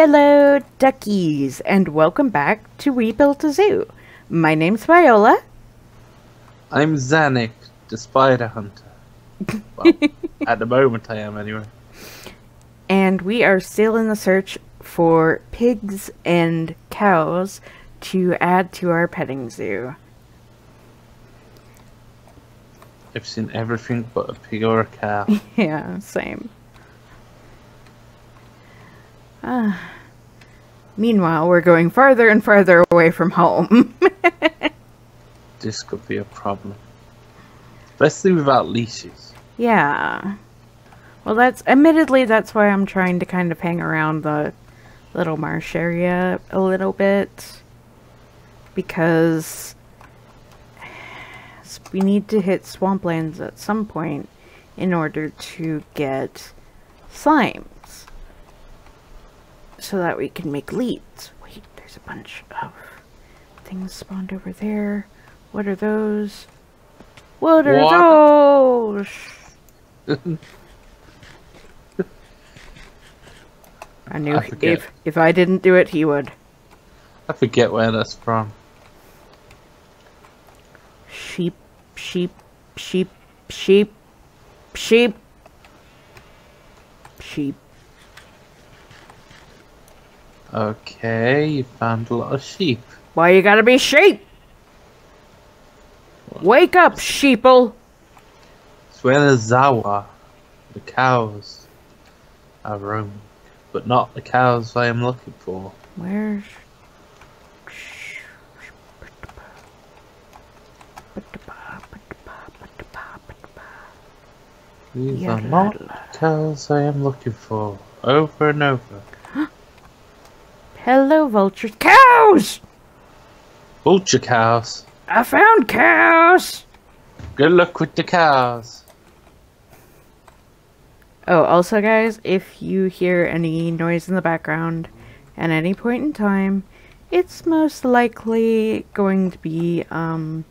Hello duckies, and welcome back to We Built a Zoo. My name's Viola. I'm Zanic, the spider hunter. Well, at the moment I am anyway. And we are still in the search for pigs and cows to add to our petting zoo. I've seen everything but a pig or a cow. Yeah, same. Meanwhile, we're going farther and farther away from home. This could be a problem. Especially without leashes. Yeah. Well, admittedly, that's why I'm trying to kind of hang around the little marsh area a little bit. Because we need to hit swamplands at some point in order to get slimes. So that we can make leads. Wait, there's a bunch of things spawned over there. What are those? What are those? I knew if I didn't do it, he would. I forget where that's from. Sheep, sheep, sheep, sheep, sheep, sheep. Okay, you found a lot of sheep. Why you gotta be sheep? What? Wake up, sheeple! It's where the ZAWA, the cows, are roaming. But not the cows I am looking for. Where's... These are not the cows I am looking for. Over and over. Hello, vultures. Cows! Vulture cows. I found cows! Good luck with the cows. Oh, also guys, if you hear any noise in the background at any point in time, it's most likely going to be the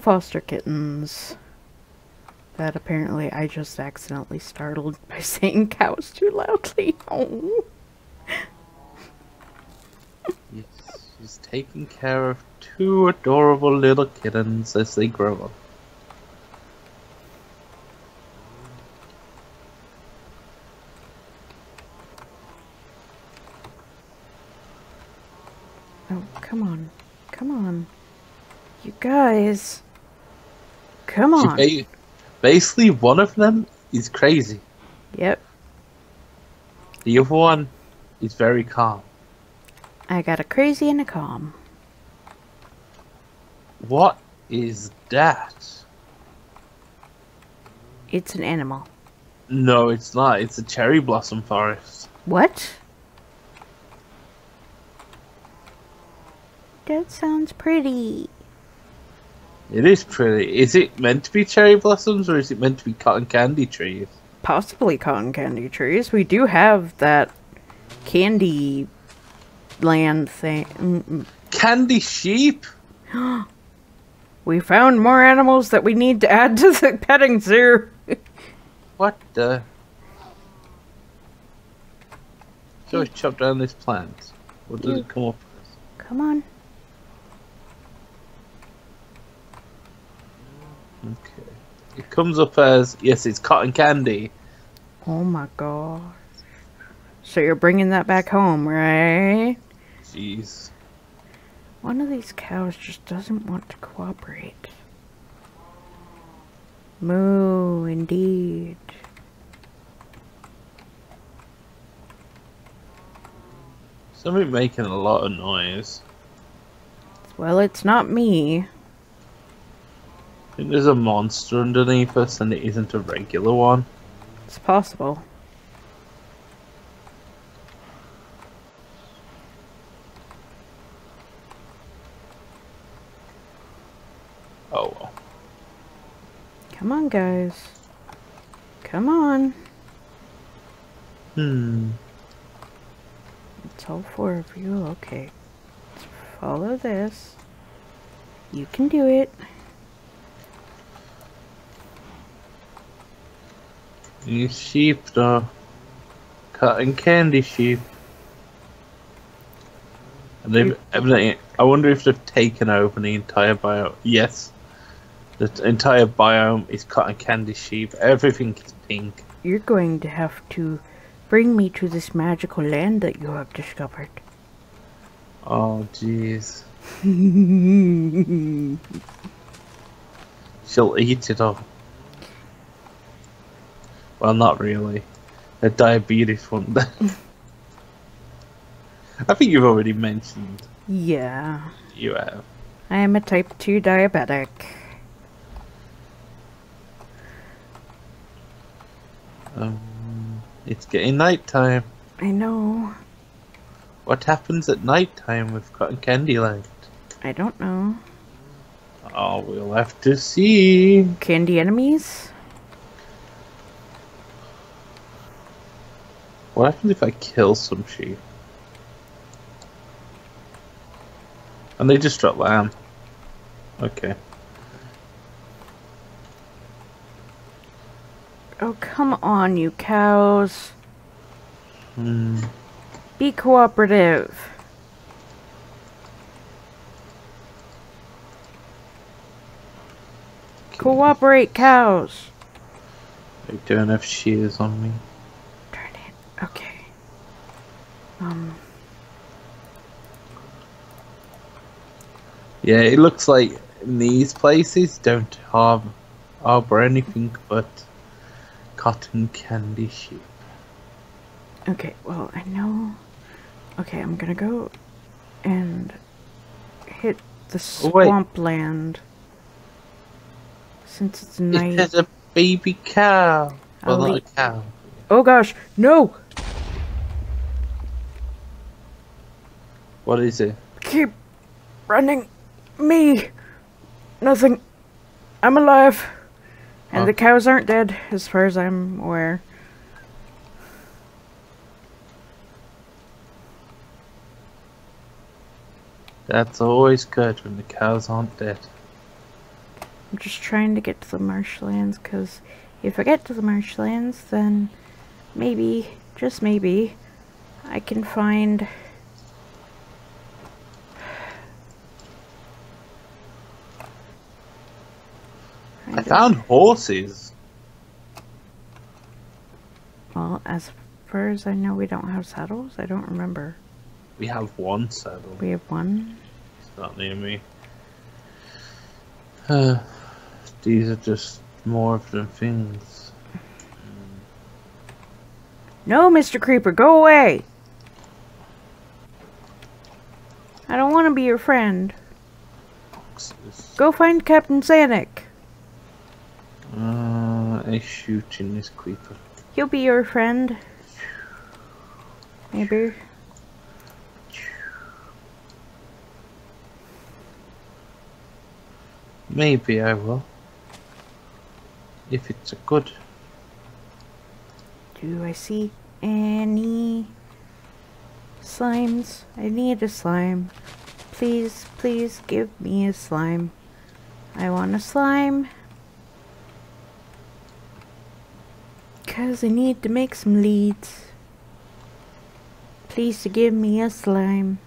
foster kittens that apparently I just accidentally startled by saying cows too loudly. Oh. Yes, she's taking care of two adorable little kittens as they grow up. Oh, come on. Come on. You guys. Come on. Basically, one of them is crazy. Yep. The other one is very calm. I got a crazy and a calm. What is that? It's an animal. No, it's not. It's a cherry blossom forest. What? That sounds pretty. It is pretty. Is it meant to be cherry blossoms or is it meant to be cotton candy trees? Possibly cotton candy trees. We do have that candy land thing. Candy sheep? We found more animals that we need to add to the petting zoo. What the? So we chop down this plant. What does it come up with? Come on. Okay. It comes up as, yes, it's cotton candy. Oh my gosh. So you're bringing that back home, right? Jeez. One of these cows just doesn't want to cooperate. Moo, indeed. Somebody making a lot of noise. Well, it's not me. I think there's a monster underneath us and it isn't a regular one. It's possible. Oh well. Come on, guys. Come on. It's all four of you. Okay. Let's follow this. You can do it. These sheep, though. Cotton candy sheep. And they've evidently, I wonder if they've taken over the entire biome. Yes. The entire biome is cotton candy sheep. Everything is pink. You're going to have to bring me to this magical land that you have discovered. Oh, jeez. She'll eat it all. Well, not really. Her diabetes won't. I think you've already mentioned. Yeah. You have. I am a type 2 diabetic. It's getting nighttime. I know. What happens at nighttime with Cotton Candy Land? I don't know. Oh, we'll have to see. Candy enemies? What happens if I kill some sheep? And they just drop lamb. Okay. Oh, come on, you cows. Be cooperative. Okay. Cooperate, cows. I don't have shears on me. Darn it. Okay. Yeah, it looks like in these places don't harbour anything but cotton candy sheep. Okay, well, I know. Okay, I'm gonna go and hit the swampland. Since it's night. There's a baby cow. Well, not a cow. Oh gosh, no! What is it? Keep running me! Nothing. I'm alive. And the cows aren't dead, as far as I'm aware. That's always good when the cows aren't dead. I'm just trying to get to the marshlands, because if I get to the marshlands, then maybe, just maybe, I can find I found horses. Well, as far as I know, we don't have saddles. I don't remember. We have one saddle. We have one. It's not near me. These are just more of the things. No, Mr. Creeper, go away! I don't want to be your friend. Boxes. Go find Captain Zanic. I shoot in this creeper. He'll be your friend. Maybe. Maybe I will. If it's a good. Do I see any slimes? I need a slime. Please, please give me a slime. I want a slime. Because I need to make some leads. Please give me a slime.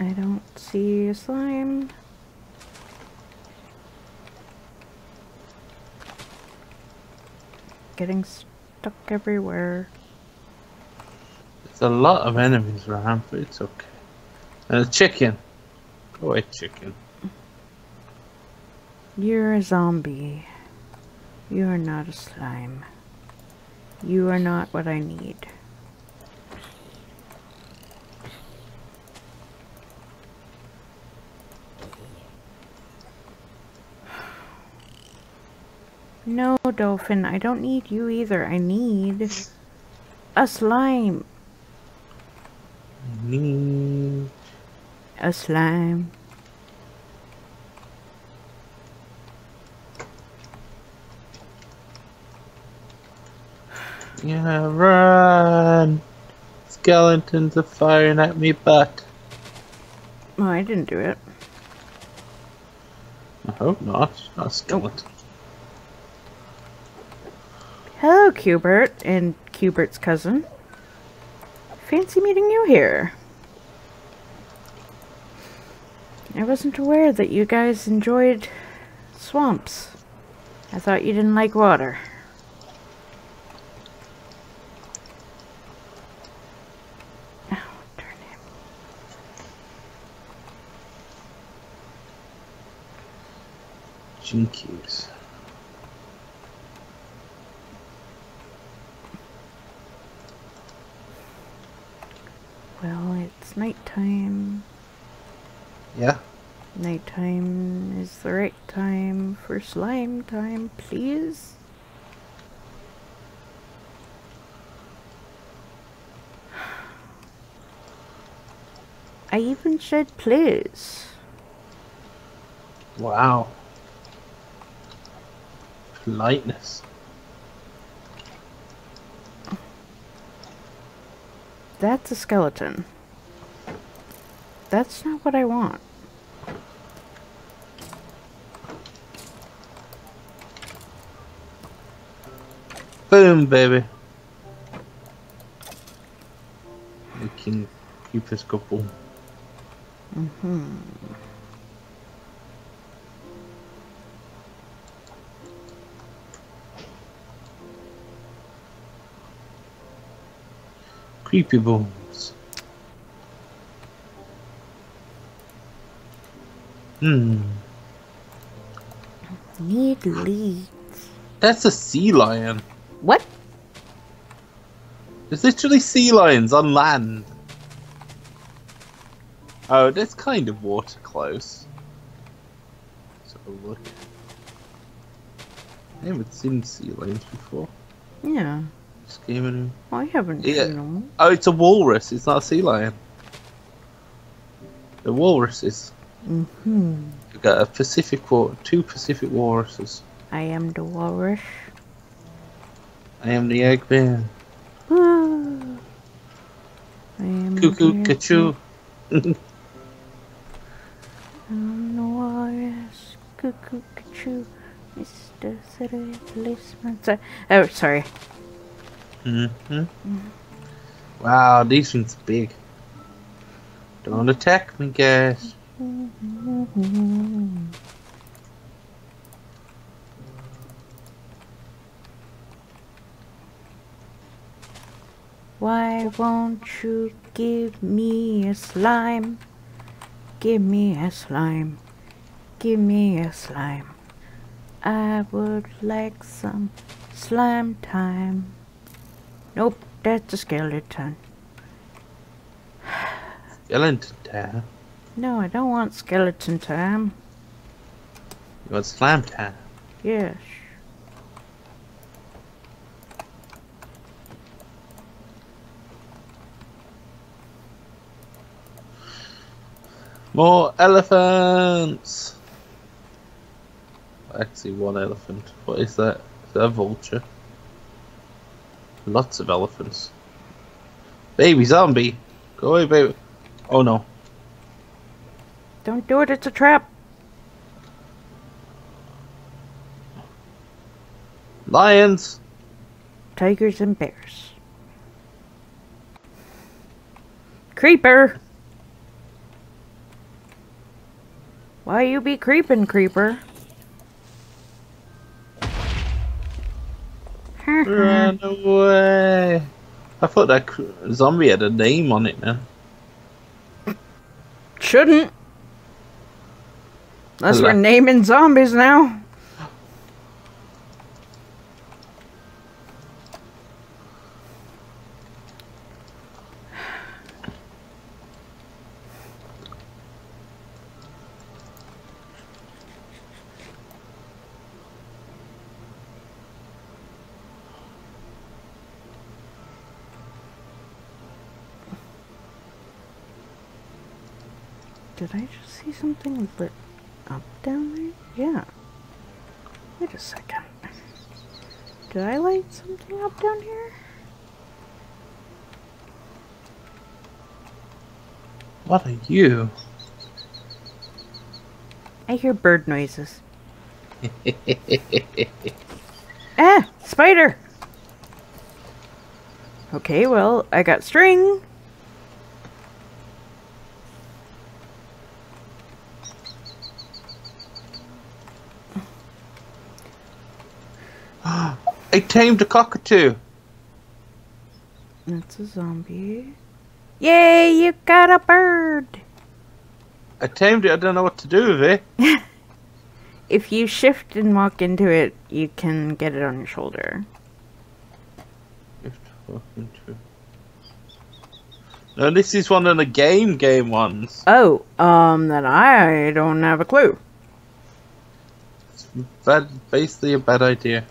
I don't see a slime. Getting stuck everywhere. There's a lot of enemies around, but it's okay. And a chicken. Go away, chicken. You're a zombie. You are not a slime. You are not what I need. No, dolphin, I don't need you either. I need a slime. I need a slime. Yeah, run! Skeletons are firing at me, but. Well, I didn't do it. I hope not. Not a skeleton. Oh. Hello, Q-Bert and Q-Bert's cousin. Fancy meeting you here. I wasn't aware that you guys enjoyed swamps. I thought you didn't like water. Oh, darn it. Jinkies. Well, it's nighttime. Yeah. Nighttime is the right time for slime time, please. I even said please. Wow. Politeness. That's a skeleton. That's not what I want. Boom, baby. We can keep this couple. Creepy bones. Need leads. That's a sea lion. What? There's literally sea lions on land. Oh, that's kind of water close. Let's have a look. I haven't seen sea lions before. Yeah. Just came in. I haven't seen them. Oh, it's a walrus. It's not a sea lion. The walruses. We've got a Pacific war. Two Pacific walruses. I am the walrus. I am the Eggman. Cuckoo, cuckoo. I'm the walrus. Cuckoo, cuckoo. Mr. City Policeman. Oh, sorry. Wow, these things are big. Don't attack me, guys. Why won't you give me a slime? Give me a slime. Give me a slime. I would like some slime time. Nope, that's a skeleton. Skeleton time? No, I don't want skeleton time. You want slime time? Yes. More elephants! Actually, one elephant. What is that? Is that a vulture? Lots of elephants. Baby zombie! Go away, baby! Oh no. Don't do it, it's a trap! Lions! Tigers and bears. Creeper! Why you be creepin', creeper? Run away! I thought that zombie had a name on it now. Shouldn't. Unless we're naming zombies now. Did I just see something lit up down there? Yeah. Wait a second. Did I light something up down here? What are you? I hear bird noises. Ah! Spider! Okay, well, I got string. I tamed a cockatoo. That's a zombie. Yay, you got a bird. I tamed it, I don't know what to do with it. If you shift and walk into it, you can get it on your shoulder. No, this is one of the game ones. Oh, then I don't have a clue. It's basically a bad idea.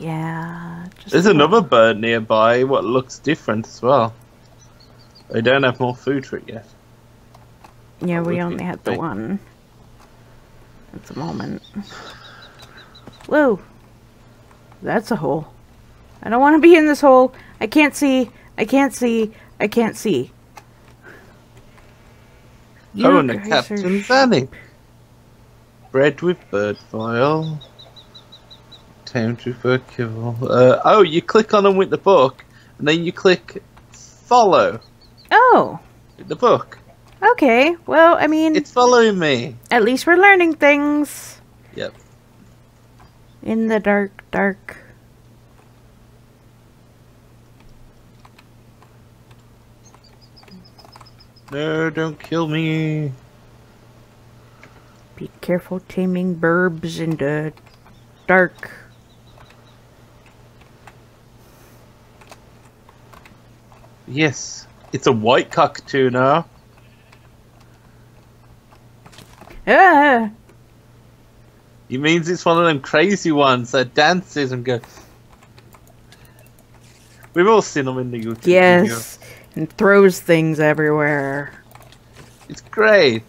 Yeah. There's another bird nearby, what looks different as well. I don't have more food for it yet. Yeah, we only had the one. At the moment. Whoa. That's a hole. I don't want to be in this hole. I can't see. I can't see. I can't see. Oh, and a Captain Zanic. Bread with bird file. Tamed with bird kill. Oh, you click on them with the book, and then you click follow. Oh. The book. Okay, well, I mean... It's following me. At least we're learning things. Yep. In the dark, dark... No, don't kill me. Be careful taming burbs in the dark. Yes, it's a white cockatoo now. Ah. It means it's one of them crazy ones that dances and goes. We've all seen them in the YouTube video. And throws things everywhere. It's great.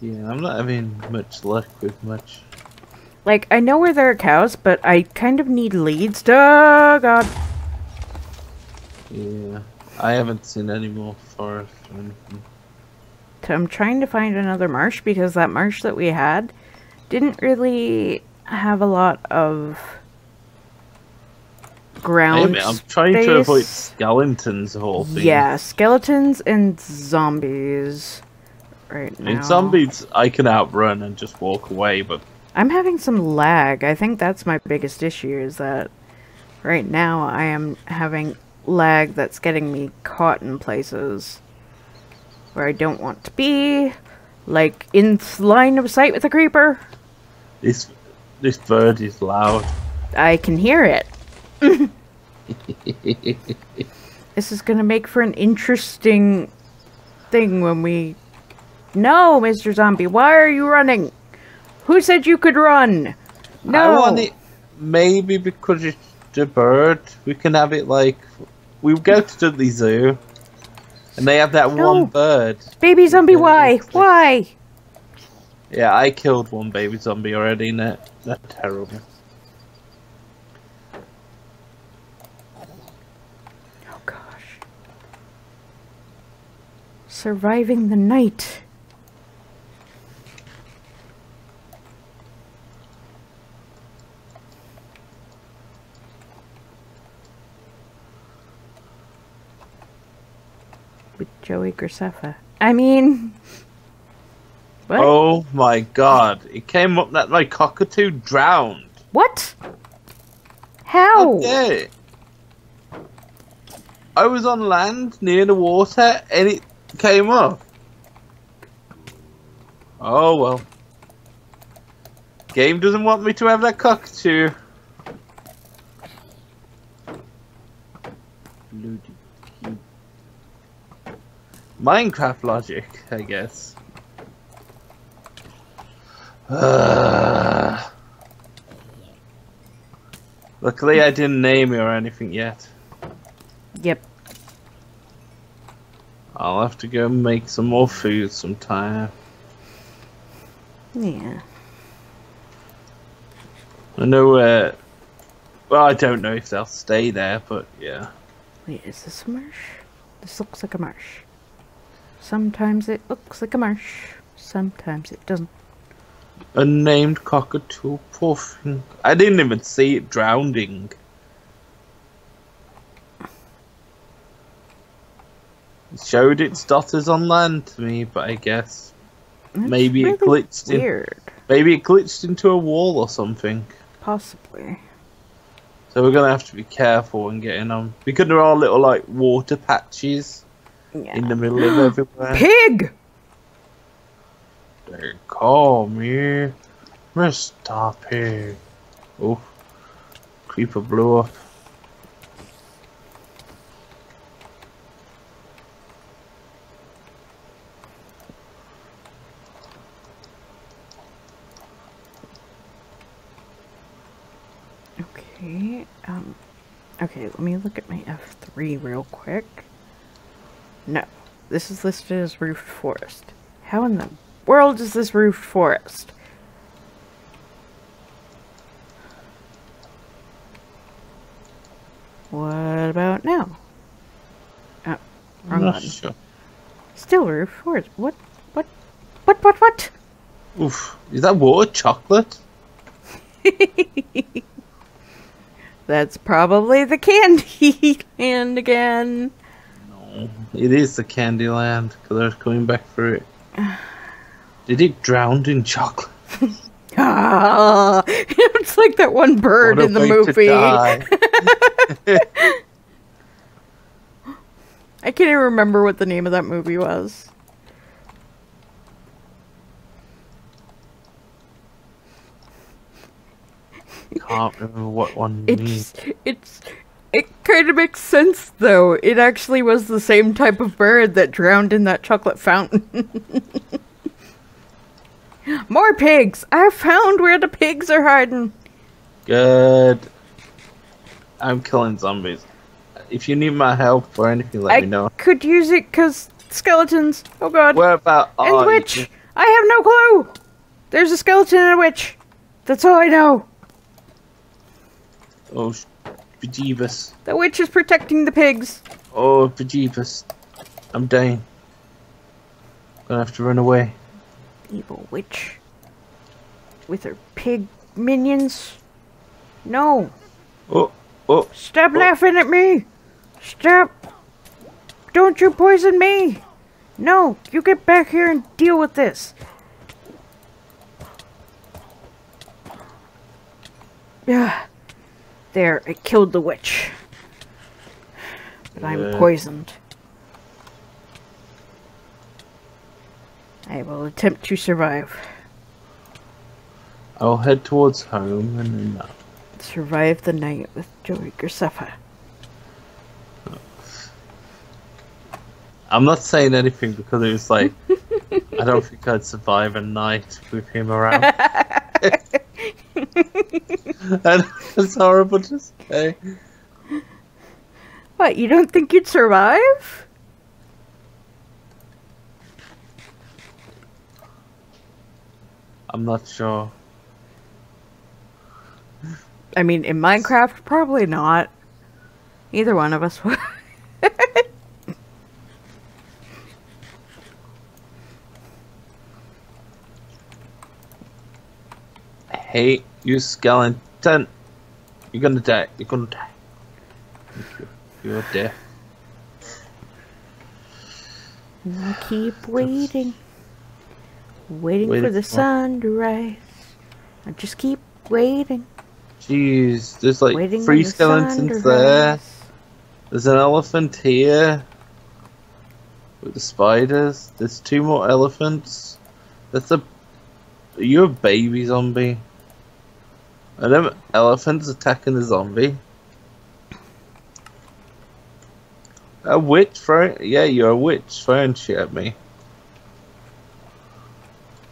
Yeah, I'm not having much luck with much. Like, I know where there are cows, but I kind of need leads. Oh, God. Yeah, I haven't seen any more forest or anything. So I'm trying to find another marsh, because that marsh that we had didn't really have a lot of ground space. I'm trying to avoid skeletons of all things. Yeah, skeletons and zombies right now. And zombies I can outrun and just walk away, but... I'm having some lag. I think that's my biggest issue, is that right now I am having lag that's getting me caught in places where I don't want to be. Like, in line of sight with a creeper. This bird is loud. I can hear it. This is gonna make for an interesting thing when we... No, Mr. Zombie, why are you running? Who said you could run? No! I want it, maybe because it's the bird. We can have it like... We go to Dudley Zoo. And they have that one bird. Baby zombie, why? Why? Yeah, I killed one baby zombie already, and that's terrible. Oh, gosh. Surviving the night. Joey Graceffa. I mean... What? Oh my God. It came up that my cockatoo drowned. What? How? Okay. I was on land near the water and it came up. Oh well. Game doesn't want me to have that cockatoo. Minecraft logic, I guess. Luckily I didn't name it or anything yet. Yep. I'll have to go make some more food sometime. Yeah. I know where... Well, I don't know if they'll stay there, but yeah. Wait, is this a marsh? This looks like a marsh. Sometimes it looks like a marsh. Sometimes it doesn't. Unnamed cockatoo puffing. I didn't even see it drowning. It showed its dotters on land to me, but I guess that's maybe really it glitched weird. Maybe it glitched into a wall or something. Possibly. So we're gonna have to be careful when getting on because there are little like water patches in the middle of everywhere. Pig. They call me Mr. Pig. Oh, creeper blew up. Okay, okay, let me look at my F3 real quick. No, this is listed as roofed forest. How in the world is this roofed forest? What about now? Oh, wrong one. Sure. Still roofed forest. What? Oof, is that water chocolate? That's probably the candy land again. No, it is the candy land because I was coming back through it. Did it drown in chocolate? Ah, it's like that one bird in the movie. I can't even remember what the name of that movie was. Can't remember what one means. It kind of makes sense though. It actually was the same type of bird that drowned in that chocolate fountain. More pigs! I found where the pigs are hiding. Good. I'm killing zombies. If you need my help or anything, let me know. I could use it because skeletons. Oh god. Where about and witch? I have no clue. There's a skeleton and a witch. That's all I know. Oh, bejeebus. The witch is protecting the pigs. Oh, bejeebus. I'm dying. I'm gonna have to run away. Evil witch. With her pig minions. No. Oh, oh. Stop laughing at me. Stop. Don't you poison me. No, you get back here and deal with this. Yeah. There, I killed the witch. But I'm poisoned. I will attempt to survive. I'll head towards home and then survive the night with Joey Graceffa. I'm not saying anything because it was like, I don't think I'd survive a night with him around. And it's horrible to say. What, you don't think you'd survive? I'm not sure. I mean, in Minecraft, probably not. Either one of us would. Hey, you skeleton. You're gonna die. You're gonna die. You're dead. And I keep waiting. Waiting for the sun to rise. I just keep waiting. Jeez, there's like waiting 3 skeletons there. There's an elephant here. With the spiders. There's 2 more elephants. That's a... Are you a baby zombie? Are them elephants attacking the zombie? A witch throwing... Yeah, you're a witch throwing shit at me.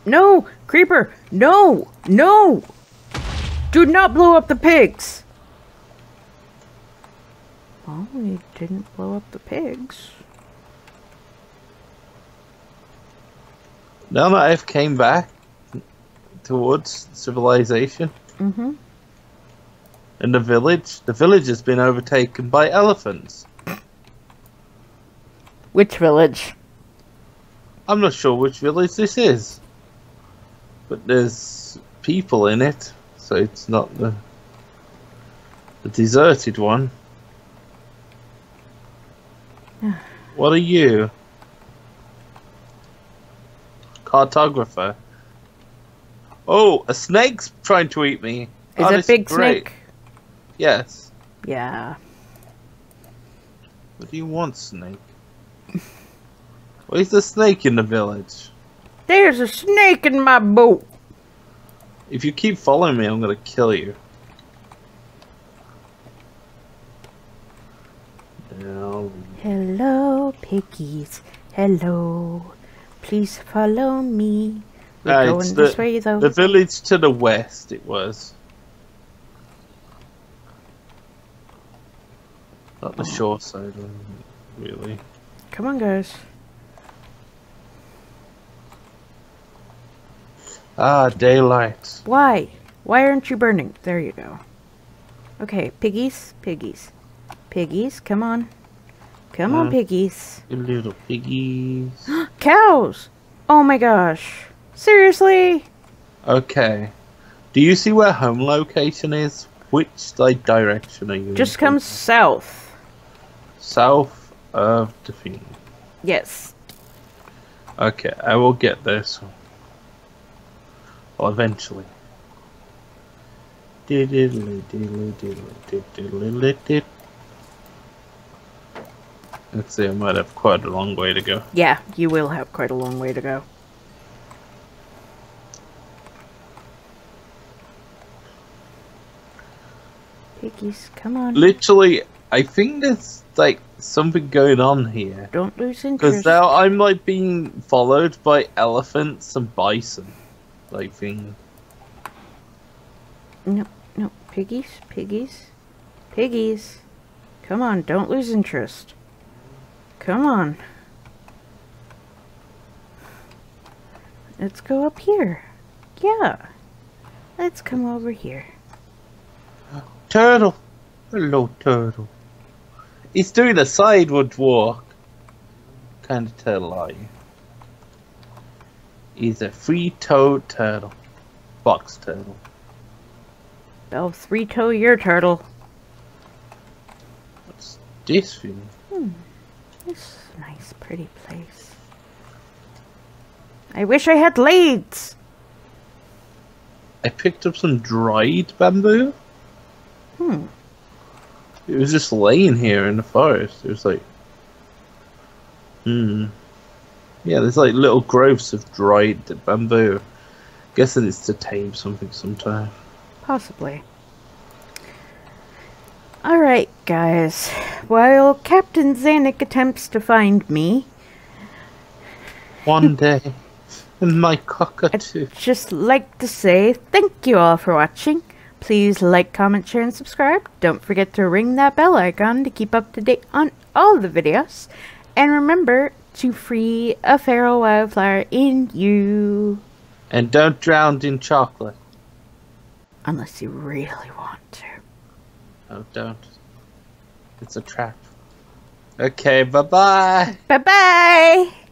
No! Creeper! No! No! Do not blow up the pigs! Well, we didn't blow up the pigs. Now that I've came back towards civilization. Mm-hmm. And the village has been overtaken by elephants. Which village? I'm not sure which village this is. But there's people in it, so it's not the deserted one. What are you? Cartographer. Oh, a snake's trying to eat me. Is it a big snake? Yes. Yeah. What do you want, snake? Where's the snake in the village? There's a snake in my boat. If you keep following me, I'm gonna kill you. Now... Hello, piggies. Hello. Please follow me. We're going this way, though. The village to the west, it was. Not the shore side, really. Come on, guys. Ah, daylight. Why? Why aren't you burning? There you go. Okay, piggies, piggies. Piggies, come on. Come on, piggies. You little piggies. Cows! Oh my gosh. Seriously? Okay. Do you see where home location is? Which side direction are you in? Just come south. South of the field. Yes. Okay, I will get this one. Well, eventually. Let's see, I might have quite a long way to go. Yeah, you will have quite a long way to go. Piggies, come on. Literally, I think there's, like, something going on here. Don't lose interest. Because now I'm, like, being followed by elephants and bison. Like, thing. No, no. Piggies, piggies, piggies. Come on, don't lose interest. Come on. Let's go up here. Yeah. Let's come over here. Turtle. Hello, turtle. He's doing a sideward walk. What kind of turtle are you? He's a three-toed turtle. Box turtle. Oh, three-toe your turtle. What's this thing? This is a nice, pretty place. I wish I had leads! I picked up some dried bamboo. It was just laying here in the forest. It was like... Yeah, there's like little groves of dried bamboo. Guessing it's to tame something sometime. Possibly. Alright, guys. While Captain Zanic attempts to find me... One day, in my cockatoo. I'd just like to say thank you all for watching. Please like, comment, share, and subscribe. Don't forget to ring that bell icon to keep up to date on all the videos. And remember to free a feral wildflower in you. And don't drown in chocolate. Unless you really want to. Oh, don't. It's a trap. Okay, bye-bye. Bye-bye.